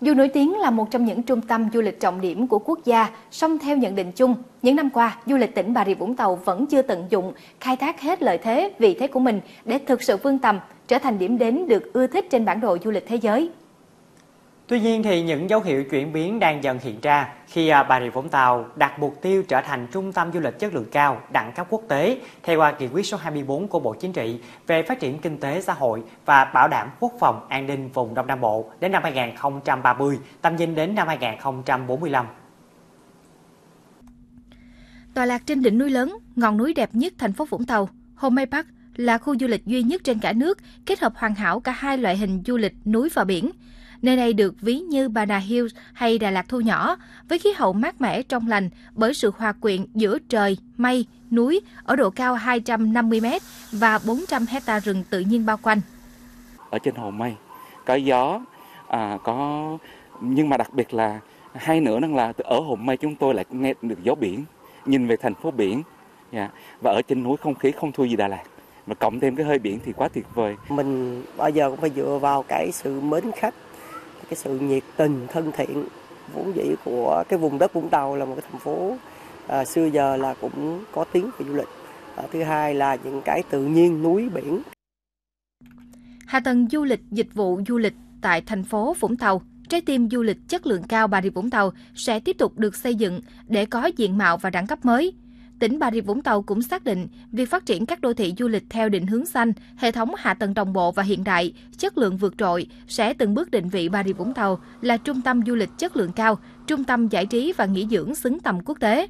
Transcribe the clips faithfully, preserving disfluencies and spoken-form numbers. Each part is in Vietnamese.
Dù nổi tiếng là một trong những trung tâm du lịch trọng điểm của quốc gia, song theo nhận định chung, những năm qua, du lịch tỉnh Bà Rịa Vũng Tàu vẫn chưa tận dụng, khai thác hết lợi thế, vị thế của mình để thực sự vươn tầm, trở thành điểm đến được ưa thích trên bản đồ du lịch thế giới. Tuy nhiên thì những dấu hiệu chuyển biến đang dần hiện ra khi Bà Rịa Vũng Tàu đặt mục tiêu trở thành trung tâm du lịch chất lượng cao, đẳng cấp quốc tế theo nghị quyết số hai mươi bốn của Bộ Chính trị về phát triển kinh tế xã hội và bảo đảm quốc phòng an ninh vùng Đông Nam Bộ đến năm hai nghìn không trăm ba mươi, tầm nhìn đến năm hai nghìn không trăm bốn mươi lăm. Tọa lạc trên đỉnh núi lớn, ngọn núi đẹp nhất thành phố Vũng Tàu, Hồ Mây Park là khu du lịch duy nhất trên cả nước kết hợp hoàn hảo cả hai loại hình du lịch núi và biển. Nơi này được ví như Bà Nà Hills hay Đà Lạt thu nhỏ, với khí hậu mát mẻ trong lành bởi sự hòa quyện giữa trời, mây, núi ở độ cao hai trăm năm mươi mét và bốn trăm héc ta rừng tự nhiên bao quanh. Ở trên Hồ Mây có gió, à, có nhưng mà đặc biệt là hai nữa là ở Hồ Mây chúng tôi lại nghe được gió biển, nhìn về thành phố biển, yeah. Và ở trên núi không khí không thua gì Đà Lạt. Mà cộng thêm cái hơi biển thì quá tuyệt vời. Mình bao giờ cũng phải dựa vào cái sự mến khách, cái sự nhiệt tình, thân thiện vốn dĩ của cái vùng đất Vũng Tàu là một cái thành phố à, xưa giờ là cũng có tiếng về du lịch. À, thứ hai là những cái tự nhiên núi biển. Hạ tầng du lịch, dịch vụ du lịch tại thành phố Vũng Tàu, trái tim du lịch chất lượng cao Bà Rịa Vũng Tàu sẽ tiếp tục được xây dựng để có diện mạo và đẳng cấp mới. Tỉnh Bà Rịa Vũng Tàu cũng xác định việc phát triển các đô thị du lịch theo định hướng xanh, hệ thống hạ tầng đồng bộ và hiện đại, chất lượng vượt trội sẽ từng bước định vị Bà Rịa Vũng Tàu là trung tâm du lịch chất lượng cao, trung tâm giải trí và nghỉ dưỡng xứng tầm quốc tế.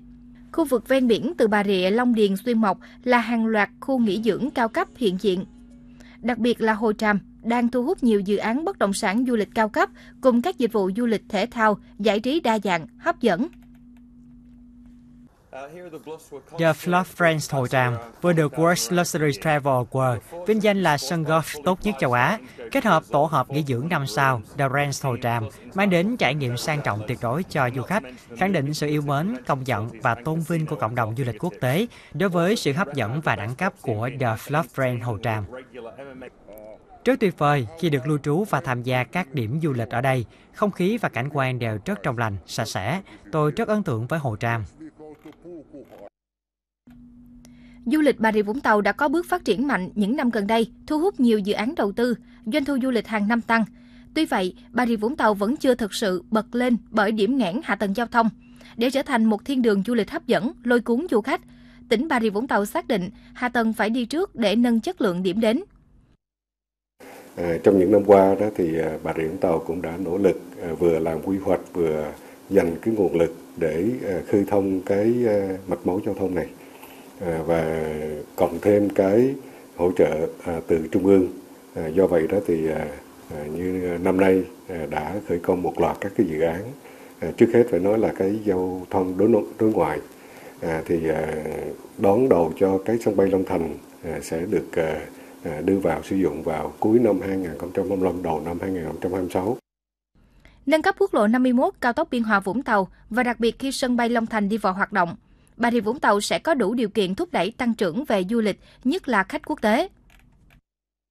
Khu vực ven biển từ Bà Rịa, Long Điền, Xuyên Mộc là hàng loạt khu nghỉ dưỡng cao cấp hiện diện. Đặc biệt là Hồ Tràm đang thu hút nhiều dự án bất động sản du lịch cao cấp cùng các dịch vụ du lịch thể thao, giải trí đa dạng, hấp dẫn. The Fluff Range Hồ Tràm vừa được World Luxury Travel Award vinh danh là sân golf tốt nhất châu Á, kết hợp tổ hợp nghỉ dưỡng năm sao The Range Hồ Tràm mang đến trải nghiệm sang trọng tuyệt đối cho du khách, khẳng định sự yêu mến, công nhận và tôn vinh của cộng đồng du lịch quốc tế đối với sự hấp dẫn và đẳng cấp của The Fluff Range Hồ Tràm. Rất tuyệt vời khi được lưu trú và tham gia các điểm du lịch ở đây, không khí và cảnh quan đều rất trong lành, sạch sẽ. Tôi rất ấn tượng với Hồ Tràm. Du lịch Bà Rịa Vũng Tàu đã có bước phát triển mạnh những năm gần đây, thu hút nhiều dự án đầu tư, doanh thu du lịch hàng năm tăng. Tuy vậy, Bà Rịa Vũng Tàu vẫn chưa thực sự bật lên bởi điểm nghẽn hạ tầng giao thông. Để trở thành một thiên đường du lịch hấp dẫn, lôi cuốn du khách, tỉnh Bà Rịa Vũng Tàu xác định hạ tầng phải đi trước để nâng chất lượng điểm đến. À, trong những năm qua đó thì Bà Rịa Vũng Tàu cũng đã nỗ lực vừa làm quy hoạch vừa dành cái nguồn lực để khơi thông cái mạch máu giao thông này. Và cộng thêm cái hỗ trợ từ trung ương, do vậy đó thì như năm nay đã khởi công một loạt các cái dự án. Trước hết phải nói là cái giao thông đối nội đối ngoại thì đón đầu cho cái sân bay Long Thành sẽ được đưa vào sử dụng vào cuối năm hai nghìn không trăm hai mươi lăm, đầu năm hai nghìn không trăm hai mươi sáu. Nâng cấp quốc lộ năm mươi mốt, cao tốc Biên Hòa Vũng Tàu và đặc biệt khi sân bay Long Thành đi vào hoạt động, Bà Rịa Vũng Tàu sẽ có đủ điều kiện thúc đẩy tăng trưởng về du lịch, nhất là khách quốc tế.